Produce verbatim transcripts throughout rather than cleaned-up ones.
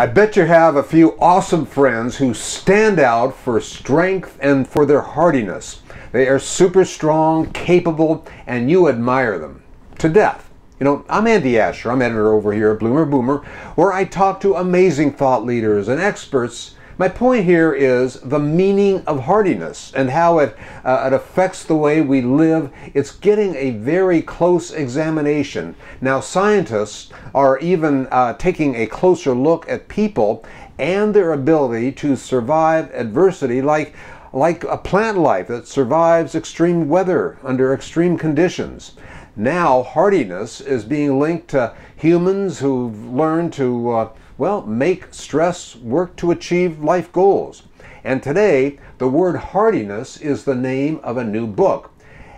I bet you have a few awesome friends who stand out for strength and for their hardiness. They are super strong, capable, and you admire them to death. You know, I'm Andy Asher. I'm editor over here at Bloomer Boomer, where I talk to amazing thought leaders and experts. My point here is the meaning of hardiness and how it, uh, it affects the way we live. It's getting a very close examination. Now, scientists are even uh, taking a closer look at people and their ability to survive adversity, like like a plant life that survives extreme weather under extreme conditions. Now, hardiness is being linked to humans who've learned to, uh, well, make stress work to achieve life goals. And today, the word hardiness is the name of a new book.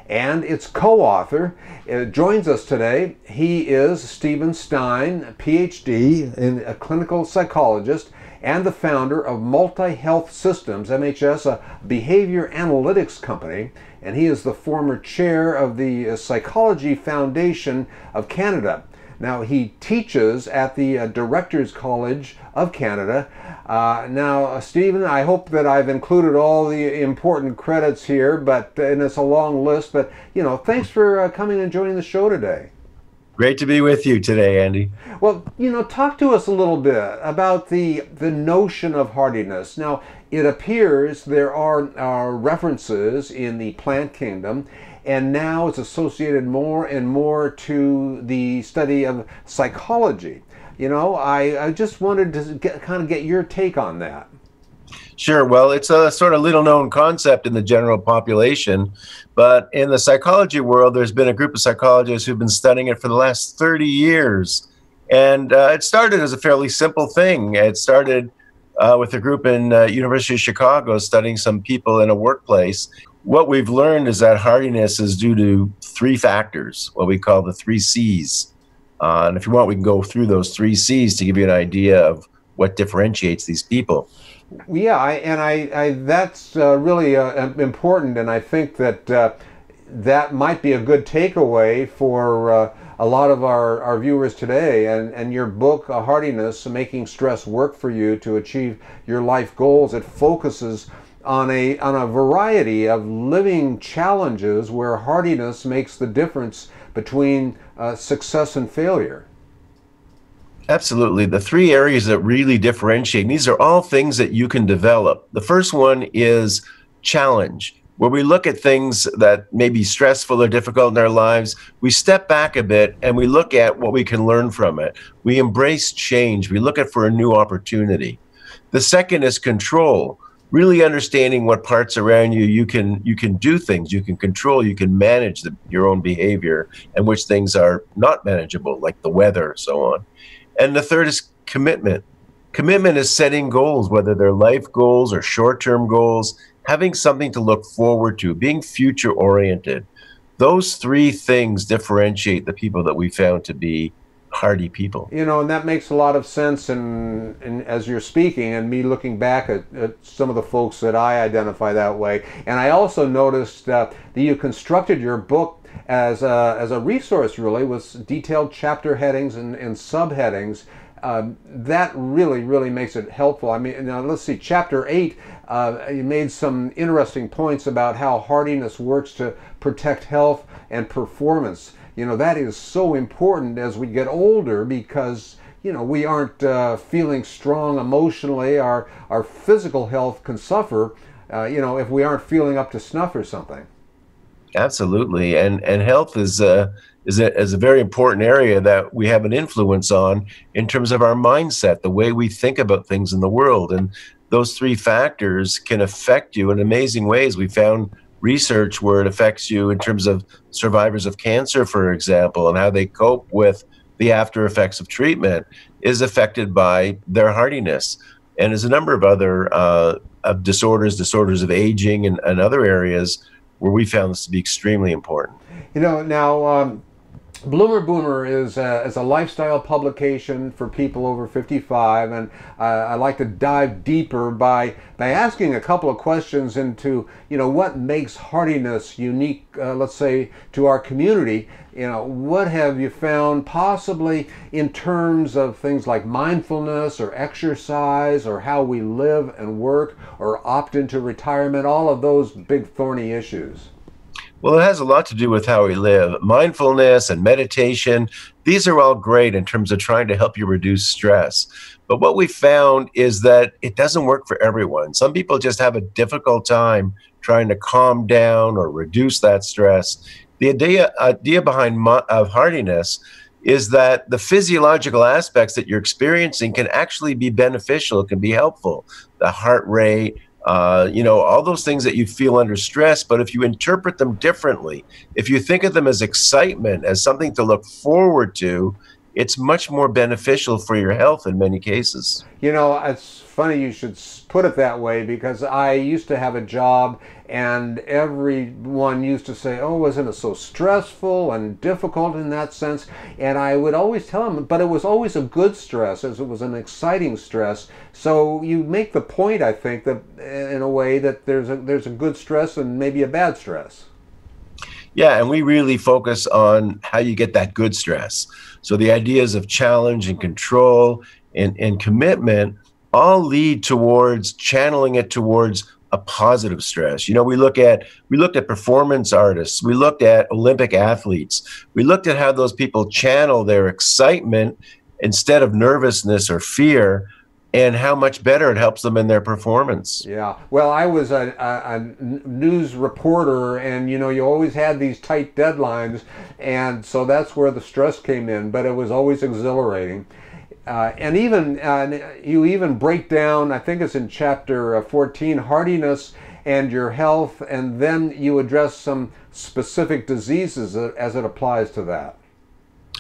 And its co-author joins us today. He is Steven Stein, a P H D, and a clinical psychologist, and the founder of MultiHealth Systems, M H S, a behavior analytics company, and he is the former chair of the Psychology Foundation of Canada. Now, he teaches at the uh, Directors College of Canada. Uh, now, uh, Stephen, I hope that I've included all the important credits here, but and it's a long list, but, you know, thanks for uh, coming and joining the show today. Great to be with you today, Andy. Well, you know, talk to us a little bit about the the notion of hardiness. Now, it appears there are uh, references in the plant kingdom, and now it's associated more and more to the study of psychology. You know, I, I just wanted to get, kind of get your take on that. Sure. Well, it's a sort of little-known concept in the general population, but in the psychology world, there's been a group of psychologists who've been studying it for the last thirty years, and uh, it started as a fairly simple thing. It started uh, with a group in uh, University of Chicago studying some people in a workplace. What we've learned is that hardiness is due to three factors, what we call the three C's. Uh, and if you want, we can go through those three C's to give you an idea of what differentiates these people. Yeah, I, and I, I that's uh, really uh, important, and I think that uh, that might be a good takeaway for uh, a lot of our, our viewers today, and, and your book, Hardiness, Making Stress Work for You to Achieve Your Life Goals. It focuses on a, on a variety of living challenges where hardiness makes the difference between uh, success and failure. Absolutely. The three areas that really differentiate, and these are all things that you can develop. The first one is challenge, where we look at things that may be stressful or difficult in our lives. We step back a bit and we look at what we can learn from it. We embrace change. We look at for a new opportunity. The second is control, really understanding what parts around you, you can, you can do things, you can control, you can manage the, your own behavior, and which things are not manageable, like the weather, so on. And the third is commitment. Commitment is setting goals, whether they're life goals or short-term goals, having something to look forward to, being future-oriented. Those three things differentiate the people that we found to be hardy people. You know, and that makes a lot of sense, and, and as you're speaking and me looking back at, at some of the folks that I identify that way. And I also noticed uh, that you constructed your book as a, as a resource, really, with detailed chapter headings and, and subheadings. Um, that really, really makes it helpful. I mean, now let's see, chapter eight, uh, you made some interesting points about how hardiness works to protect health and performance. You know, that is so important as we get older because, you know, we aren't uh, feeling strong emotionally. Our, our physical health can suffer, uh, you know, if we aren't feeling up to snuff or something. Absolutely, and and health is a is a is a very important area that we have an influence on in terms of our mindset, the way we think about things in the world, and those three factors can affect you in amazing ways. We found research where it affects you in terms of survivors of cancer, for example, and how they cope with the after effects of treatment is affected by their hardiness, and there's a number of other uh, of disorders, disorders of aging, and, and other areas where we found this to be extremely important. You know, now um, Bloomer Boomer is a, is a lifestyle publication for people over fifty-five, and uh, I like to dive deeper by by asking a couple of questions into, you know, what makes hardiness unique, uh, let's say, to our community. You know, what have you found possibly in terms of things like mindfulness or exercise or how we live and work or opt into retirement, all of those big thorny issues? Well, it has a lot to do with how we live. Mindfulness and meditation, these are all great in terms of trying to help you reduce stress. But what we found is that it doesn't work for everyone. Some people just have a difficult time trying to calm down or reduce that stress. The idea, idea behind of hardiness is that the physiological aspects that you're experiencing can actually be beneficial, can be helpful. The heart rate, Uh, you know, all those things that you feel under stress, but if you interpret them differently, if you think of them as excitement, as something to look forward to, it's much more beneficial for your health in many cases. You know, it's funny you should put it that way, because I used to have a job and everyone used to say, oh, wasn't it so stressful and difficult in that sense? And I would always tell them, but it was always a good stress, as it was an exciting stress. So you make the point, I think, that in a way that there's a, there's a good stress and maybe a bad stress. Yeah, and we really focus on how you get that good stress. So the ideas of challenge and control and, and commitment all lead towards channeling it towards a positive stress. You know, we look at we looked at performance artists, we looked at Olympic athletes, we looked at how those people channel their excitement instead of nervousness or fear, and how much better it helps them in their performance. Yeah. Well, I was a, a, a news reporter, and, you know, you always had these tight deadlines, and so that's where the stress came in, but it was always exhilarating. Uh, and even uh, you even break down, I think it's in chapter fourteen, hardiness and your health, and then you address some specific diseases as it applies to that.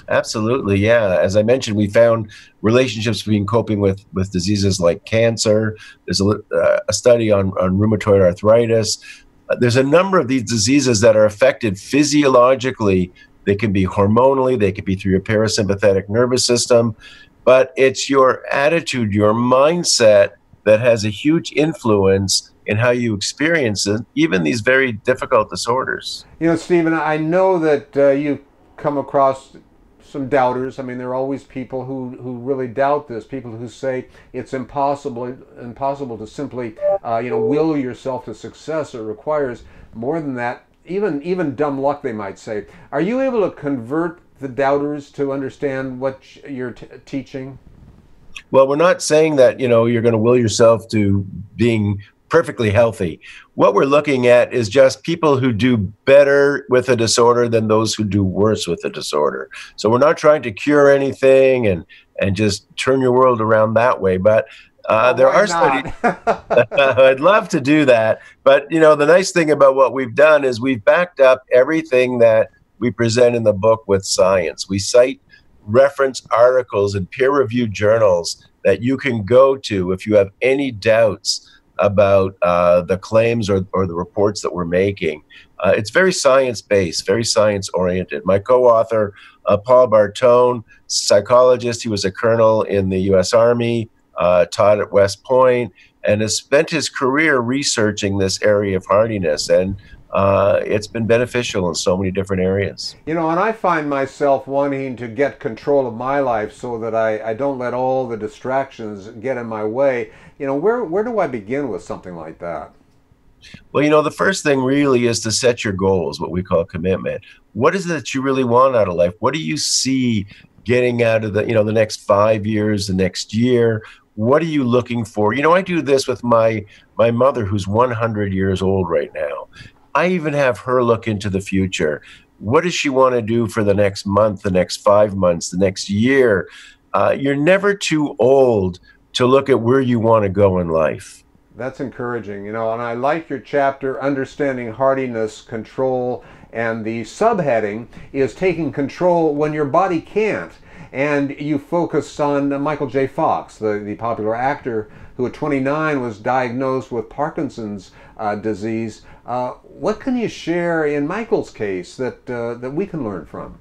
Absolutely, yeah. As I mentioned, we found relationships between coping with, with diseases like cancer. There's a, uh, a study on, on rheumatoid arthritis. Uh, there's a number of these diseases that are affected physiologically. They can be hormonally, they could be through your parasympathetic nervous system, but it's your attitude, your mindset that has a huge influence in how you experience it, even these very difficult disorders. You know, Stephen, I know that uh, you've come across some doubters. I mean, there are always people who, who really doubt this, people who say it's impossible impossible to simply, uh, you know, will yourself to success. It requires more than that, even, even dumb luck, they might say. Are you able to convert the doubters to understand what you're t teaching? Well, we're not saying that, you know, you're going to will yourself to being perfectly healthy. What we're looking at is just people who do better with a disorder than those who do worse with a disorder. So we're not trying to cure anything and and just turn your world around that way. But uh, there are studies. I'd love to do that. But, you know, the nice thing about what we've done is we've backed up everything that we present in the book with science. We cite reference articles and peer-reviewed journals that you can go to if you have any doubts about uh, the claims or, or the reports that we're making. Uh, it's very science-based, very science-oriented. My co-author, uh, Paul Bartone, psychologist, he was a colonel in the U S Army, uh, taught at West Point, and has spent his career researching this area of hardiness. And uh, it's been beneficial in so many different areas. You know, and I find myself wanting to get control of my life so that I, I don't let all the distractions get in my way. You know, where, where do I begin with something like that? Well, you know, the first thing really is to set your goals, what we call commitment. What is it that you really want out of life? What do you see getting out of the, you know, the next five years, the next year? What are you looking for? You know, I do this with my, my mother, who's one hundred years old right now. I even have her look into the future. What does she want to do for the next month, the next five months, the next year? Uh, you're never too old to look at where you want to go in life. That's encouraging, you know, and I like your chapter, Understanding Hardiness, Control, and the subheading is Taking Control When Your Body Can't. And you focused on Michael J. Fox, the, the popular actor who at twenty-nine was diagnosed with Parkinson's uh, disease. Uh, what can you share in Michael's case that, uh, that we can learn from?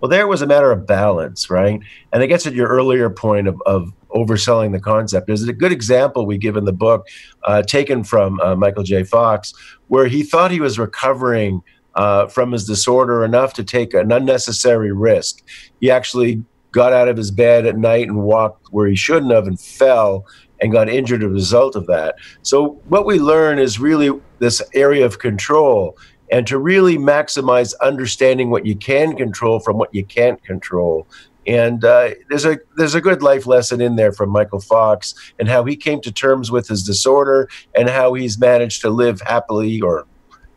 Well, there was a matter of balance, right? And it gets at your earlier point of, of overselling the concept. There's a good example we give in the book, uh, taken from uh, Michael J. Fox, where he thought he was recovering uh, from his disorder enough to take an unnecessary risk. He actually got out of his bed at night and walked where he shouldn't have and fell and got injured as a result of that. So what we learn is really this area of control, and to really maximize understanding what you can control from what you can't control. And uh, there's a there's a good life lesson in there from Michael Fox and how he came to terms with his disorder and how he's managed to live happily or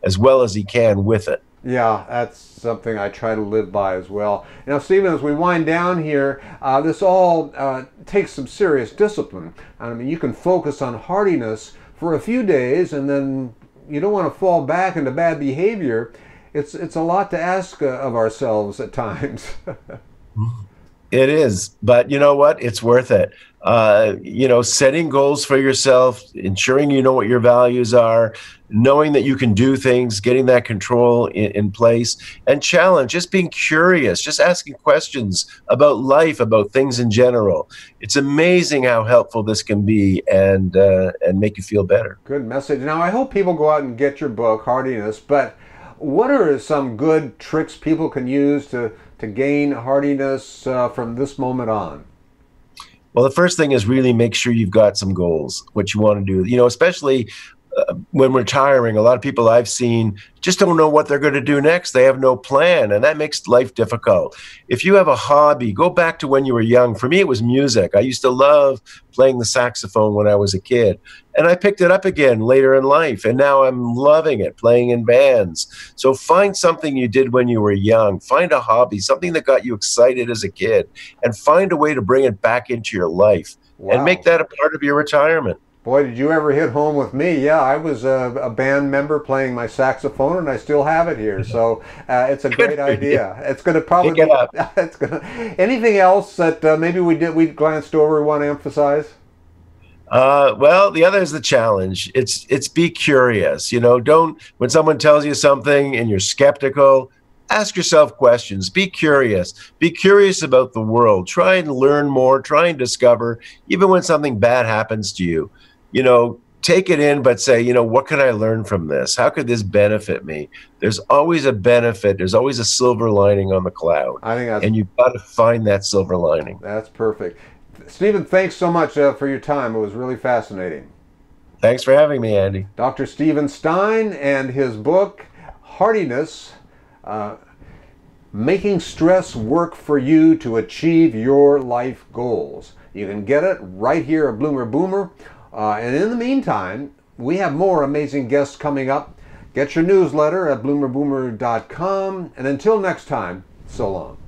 as well as he can with it. Yeah, that's something I try to live by as well. Now, Steven, as we wind down here, uh, this all uh, takes some serious discipline. I mean, you can focus on hardiness for a few days, and then you don't want to fall back into bad behavior. It's, it's a lot to ask uh, of ourselves at times. It is, but you know what? It's worth it. Uh, you know, setting goals for yourself, ensuring you know what your values are, knowing that you can do things, getting that control in, in place, and challenge, just being curious, just asking questions about life, about things in general. It's amazing how helpful this can be and, uh, and make you feel better. Good message. Now, I hope people go out and get your book, Hardiness, but what are some good tricks people can use to to gain hardiness uh, from this moment on? Well, the first thing is really make sure you've got some goals, what you want to do. You know, especially uh, when retiring, a lot of people I've seen just don't know what they're going to do next. They have no plan, and that makes life difficult. If you have a hobby, go back to when you were young. For me, it was music. I used to love playing the saxophone when I was a kid, and I picked it up again later in life, and now I'm loving it, playing in bands. So find something you did when you were young. Find a hobby, something that got you excited as a kid, and find a way to bring it back into your life. Wow. And make that a part of your retirement. Boy, did you ever hit home with me. Yeah, I was a, a band member playing my saxophone, and I still have it here. So uh, it's a great idea. It's going to probably be, it's gonna, anything else that uh, maybe we did, we glanced over, we want to emphasize? Uh, well, the other is the challenge. It's, it's be curious. You know, don't, when someone tells you something and you're skeptical, ask yourself questions. Be curious. Be curious about the world. Try and learn more. Try and discover, even when something bad happens to you. You know, take it in, but say, you know, what can I learn from this? How could this benefit me? There's always a benefit. There's always a silver lining on the cloud. I think that's, and you've got to find that silver lining. That's perfect. Steven, thanks so much uh, for your time. It was really fascinating. Thanks for having me, Andy. Doctor Steven Stein and his book, Hardiness, uh, Making Stress Work for You to Achieve Your Life Goals. You can get it right here at Bloomer Boomer. Uh, and in the meantime, we have more amazing guests coming up. Get your newsletter at bloomer boomer dot com. And until next time, so long.